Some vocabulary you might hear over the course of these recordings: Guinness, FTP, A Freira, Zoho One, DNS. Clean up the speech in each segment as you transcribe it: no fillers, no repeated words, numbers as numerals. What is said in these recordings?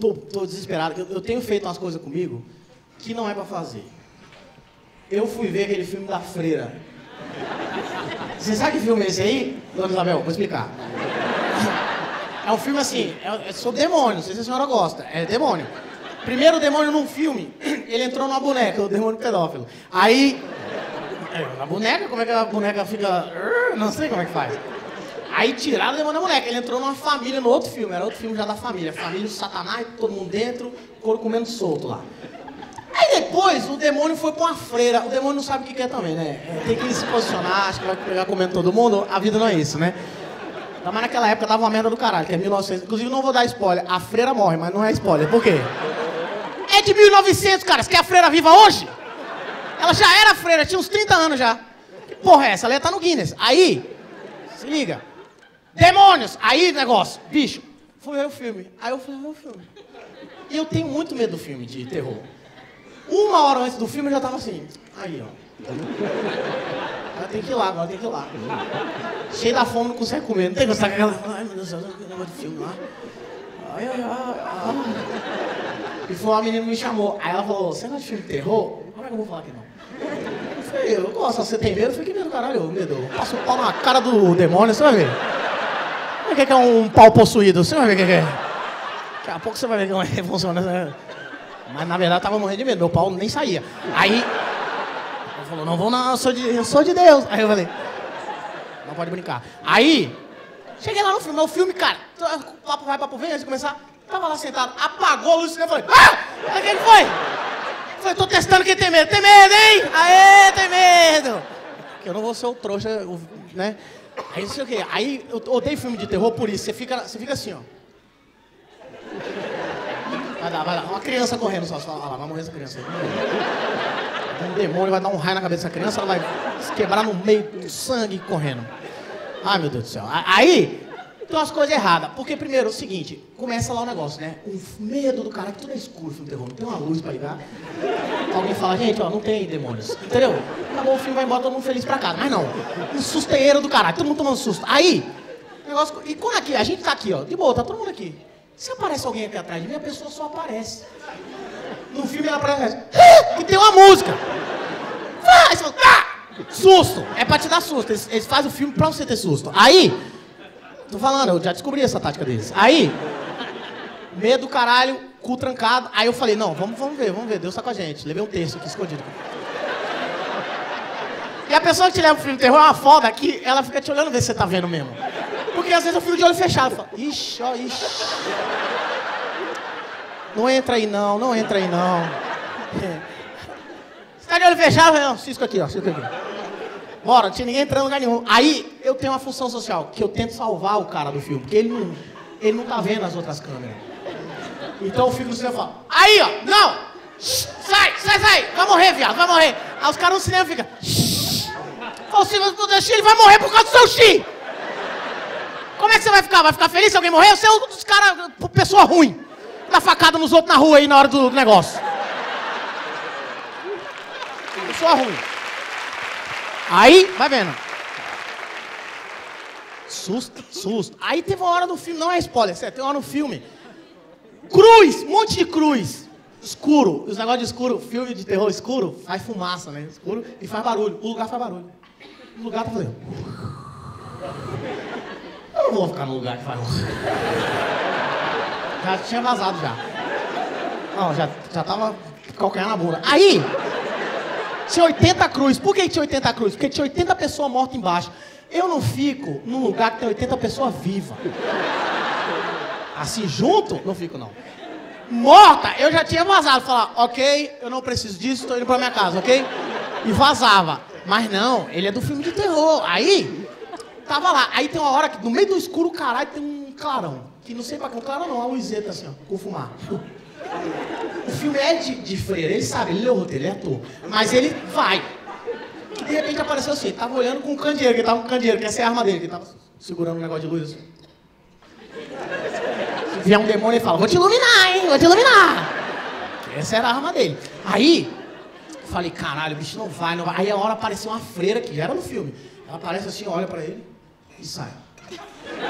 Tô desesperado. Eu tenho feito umas coisas comigo que não é pra fazer. Eu fui ver aquele filme da Freira. Você sabe que filme é esse aí? Dona Isabel, vou explicar. É um filme assim, é sobre demônio, não sei se a senhora gosta. É demônio. Primeiro demônio num filme, ele entrou numa boneca, o demônio pedófilo. Aí, na boneca, como é que a boneca fica... Não sei como é que faz. Aí tiraram o demônio da boneca, ele entrou numa família no outro filme, era outro filme já da família. Família do Satanás, todo mundo dentro, couro comendo solto lá. Aí depois o demônio foi pra uma freira, o demônio não sabe o que quer também, né? Tem que se posicionar, acho que vai pegar comendo todo mundo, a vida não é isso, né? Mas naquela época tava uma merda do caralho, que é 1900, inclusive não vou dar spoiler, a freira morre, mas não é spoiler, por quê? É de 1900, cara, você quer a freira viva hoje? Ela já era freira, tinha uns 30 anos já. Que porra é essa? Ela ia tá no Guinness. Aí, se liga. Demônios! Aí, negócio, bicho. Fui ver o filme. Aí eu fui ver o filme. E eu tenho muito medo do filme de terror. Uma hora antes do filme eu já tava assim. Aí, ó. Agora tem que ir lá, agora tem que ir lá. Cheio da fome, não consegue comer. Não tem que gostar daquela... Ai, meu Deus do céu, o negócio de filme lá. Ai, ai, ai, ai. E foi uma menina que me chamou. Aí ela falou, você gosta de filme de terror? Como é que eu vou falar que não? Eu falei, eu gosto, você tem medo? Eu falei, que medo, caralho, medo. Passa o pau na cara do demônio, você vai ver. O que é um pau possuído? Você vai ver o que é. Daqui a pouco você vai ver como é que funciona. Mas na verdade eu tava morrendo de medo, meu pau nem saía. Aí ela falou, não vou não, eu sou de Deus. Aí eu falei, não pode brincar. Aí, cheguei lá no filme, o filme, cara, papo vai, papo vem, antes de começar, tava lá sentado, apagou a luz e eu falei, ah! O que foi? Eu falei, tô testando quem tem medo, hein? Aê, tem medo! Porque eu não vou ser o trouxa, né? Aí não sei o quê. Aí eu odeio filme de terror por isso. Você fica assim, ó. Vai dar, vai dar. Uma criança correndo só. Olha lá, vai morrer essa criança. Um demônio vai dar um raio na cabeça dessa criança, ela vai se quebrar no meio do sangue correndo. Ai, meu Deus do céu. Aí, tem umas coisas erradas. Porque, primeiro, é o seguinte, começa lá o negócio, né? O medo do cara, que tudo é escuro filme de terror. Não tem uma luz pra ligar. Alguém fala, gente, ó, não tem demônios. Entendeu? Acabou o filme, vai embora, todo mundo feliz pra casa. Mas não. Um susteiro do caralho, todo mundo tomando susto. Aí, o negócio... E quando aqui, a gente tá aqui, ó, de boa, tá todo mundo aqui. Se aparece alguém aqui atrás de mim, a pessoa só aparece. No filme ela aparece... E tem uma música. Aí você fala, ah! Susto. É pra te dar susto. Eles fazem o filme pra você ter susto. Aí... Tô falando, eu já descobri essa tática deles. Aí... Medo do caralho, cu trancado. Aí eu falei, não, vamos ver, Deus tá com a gente. Levei um terço aqui escondido. E a pessoa que te leva pro filme de terror é uma foda que ela fica te olhando ver se você tá vendo mesmo. Porque às vezes eu fico de olho fechado, eu falo, ixi, ó, ixi. Não entra aí não, não entra aí não. Você tá de olho fechado? Eu falei, não, cisco aqui. Bora, não tinha ninguém entrando em lugar nenhum. Aí eu tenho uma função social, que eu tento salvar o cara do filme, porque ele não tá vendo as outras câmeras. Então eu fico no cinema e falo, aí ó, não! Shhh, sai! Vai morrer, viado, vai morrer! Aí os caras no cinema ficam, shhh! Fala, se você não deixar, ele vai morrer por causa do seu xixi! Como é que você vai ficar? Vai ficar feliz se alguém morrer? Você é um dos caras, pessoa ruim, dá facada nos outros na rua aí na hora do negócio. Pessoa ruim. Aí, vai vendo. Susto. Aí teve uma hora no filme, não é spoiler, certo? Tem uma hora no filme. Cruz, um monte de cruz. Escuro, os negócios de escuro, filme de terror escuro, faz fumaça, né? Escuro e faz barulho. O lugar faz barulho. O lugar tá fazendo. Eu não vou ficar no lugar que faz. Já tinha vazado já. Não, já tava calcanhar na bunda. Aí, tinha 80 cruz. Por que tinha 80 cruz? Porque tinha 80 pessoas mortas embaixo. Eu não fico num lugar que tem 80 pessoas vivas. Assim, junto, não fico, não. Morta, eu já tinha vazado. Falar, ok, eu não preciso disso, tô indo pra minha casa, ok? E vazava. Mas não, ele é do filme de terror. Aí, tava lá. Aí tem uma hora que, no meio do escuro, caralho, tem um clarão. Que não sei pra que é um clarão, não. É uma luzeta, assim, ó, com fumar. O filme é de Freira, ele sabe, ele leu o roteiro, ele é ator. Mas ele vai. E de repente apareceu assim, tava olhando com um candeeiro, que ele tava com um candeeiro, que essa é a arma dele, que ele tava segurando um negócio de luz assim. Se vier um demônio, ele fala, vou te iluminar, hein, vou te iluminar. Essa era a arma dele. Aí, falei, caralho, o bicho não vai. Aí a hora apareceu uma freira, que já era no filme. Ela aparece assim, olha pra ele e sai.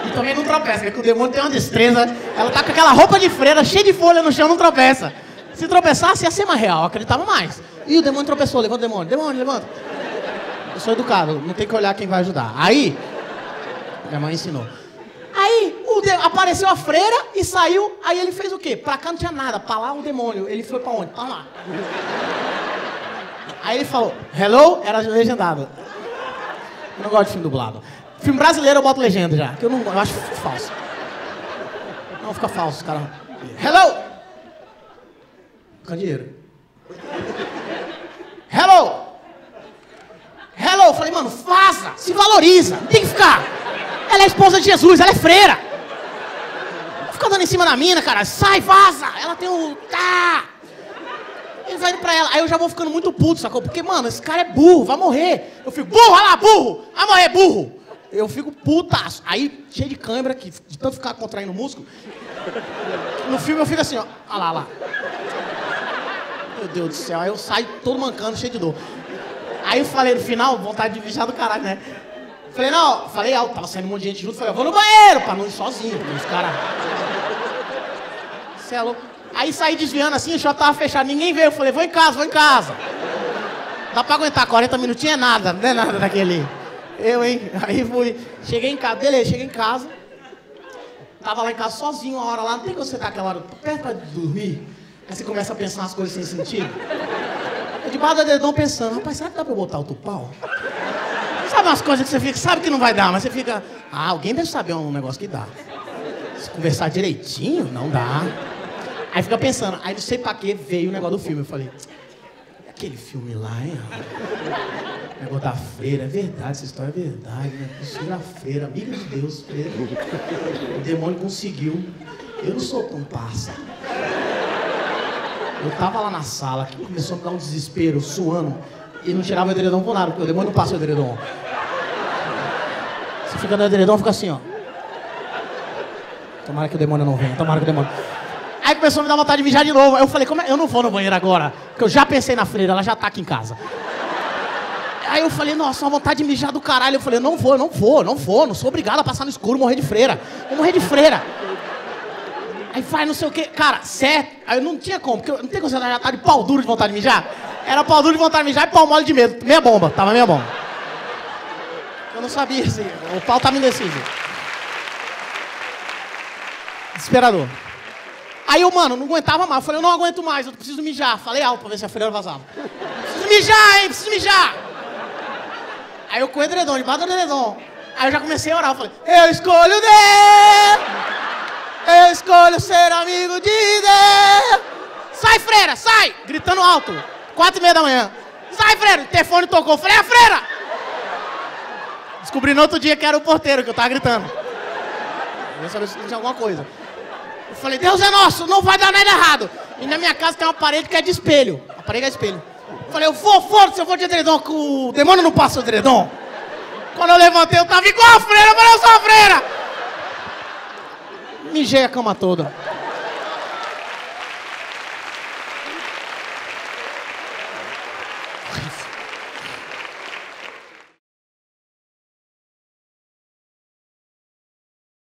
E também não tropeça, porque o demônio tem uma destreza. Ela tá com aquela roupa de freira, cheia de folha no chão, não tropeça. Se tropeçasse, ia ser mais real, eu acreditava mais. Ih, o demônio tropeçou, levanta o demônio. Demônio, levanta. Eu sou educado, não tem que olhar quem vai ajudar. Aí, minha mãe ensinou. Aí, apareceu a freira e saiu, aí ele fez o quê? Pra cá não tinha nada, pra lá o demônio. Ele foi pra onde? Pra lá. Aí ele falou, hello, era legendado. Eu não gosto de filme dublado. Filme brasileiro eu boto legenda já, que eu não eu acho falso. Não, fica falso, cara. Hello! Candeeiro. Hello! Hello! Eu falei, mano, vaza! Se valoriza! Não tem que ficar! Ela é esposa de Jesus, ela é freira! Não fica dando em cima da mina, cara! Sai, vaza! Ela tem um... Tá! Ele vai indo pra ela. Aí eu já vou ficando muito puto, sacou? Porque, mano, esse cara é burro, vai morrer. Eu fico, burro, olha lá, burro! Vai morrer, burro! Eu fico putaço. Aí, cheio de câimbra, que de tanto ficar contraindo o músculo. No filme eu fico assim, ó. Olha lá, olha lá. Meu Deus do céu. Aí eu saio todo mancando, cheio de dor. Aí eu falei no final, vontade de vigiar do caralho, né? Falei, não, falei alto, tava saindo um monte de gente junto. Falei, eu vou no banheiro, pra não ir sozinho. Os caras... Você é louco. Aí saí desviando assim, o show tava fechado, ninguém veio. Eu falei, vou em casa, vou em casa. Dá pra aguentar 40 minutinhos, é nada, não é nada daquele... Eu, hein? Aí fui. Cheguei em casa, beleza, cheguei em casa. Tava lá em casa sozinho uma hora lá, não tem como você tá aquela hora perto pra dormir. Aí você começa a pensar umas coisas sem sentido. Eu debaixo do dedão pensando, rapaz, será que dá pra eu botar outro pau? Sabe umas coisas que você fica, sabe que não vai dar, mas você fica... Ah, alguém deve saber um negócio que dá. Se conversar direitinho, não dá. Aí fica pensando, aí não sei pra que veio o negócio do filme. Eu falei, é aquele filme lá, hein? O negócio da freira, é verdade, essa história é verdade, né? Isso era freira, amiga de Deus, freira. O demônio conseguiu. Eu não sou tão parça. Eu tava lá na sala, que começou a me dar um desespero, suando, e não tirava o edredom por nada, porque o demônio não passa o edredom. Você fica no edredom, fica assim, ó. Tomara que o demônio não venha, tomara que o demônio... Aí começou a me dar vontade de mijar de novo. Aí eu falei, como é? Eu não vou no banheiro agora, porque eu já pensei na freira, ela já tá aqui em casa. Aí eu falei, nossa, uma vontade de mijar do caralho. Eu falei, não vou, não sou obrigado a passar no escuro, morrer de freira. Vou morrer de freira. Aí vai, não sei o quê. Cara, certo. Aí eu não tinha como, porque eu não tem como você já tá de pau duro de vontade de mijar. Era pau duro de vontade de mijar e pau mole de medo. Meia bomba, tava meia bomba. Eu não sabia, assim, o pau tava indeciso. Desesperador. Aí eu, mano, não aguentava mais. Eu falei, eu não aguento mais, eu preciso mijar. Falei alto pra ver se a freira vazava. Preciso mijar, hein, preciso mijar. Aí eu com o edredom, debaixo do edredom. Aí eu já comecei a orar, eu falei, eu escolho Deus! Eu escolho ser amigo de Deus! Sai, freira, sai! Gritando alto, 4:30 da manhã. Sai, freira! O telefone tocou, eu falei, é a freira! Descobri no outro dia que era o porteiro, que eu tava gritando. Eu ia saber se tinha alguma coisa. Eu falei, Deus é nosso, não vai dar nada errado! E na minha casa tem uma parede que é de espelho. A parede é de espelho. Eu falei, eu vou, foda-se, eu vou de edredom, que o demônio não passa o edredom. Quando eu levantei, eu tava igual a freira, mas eu sou a freira! Mijei a cama toda.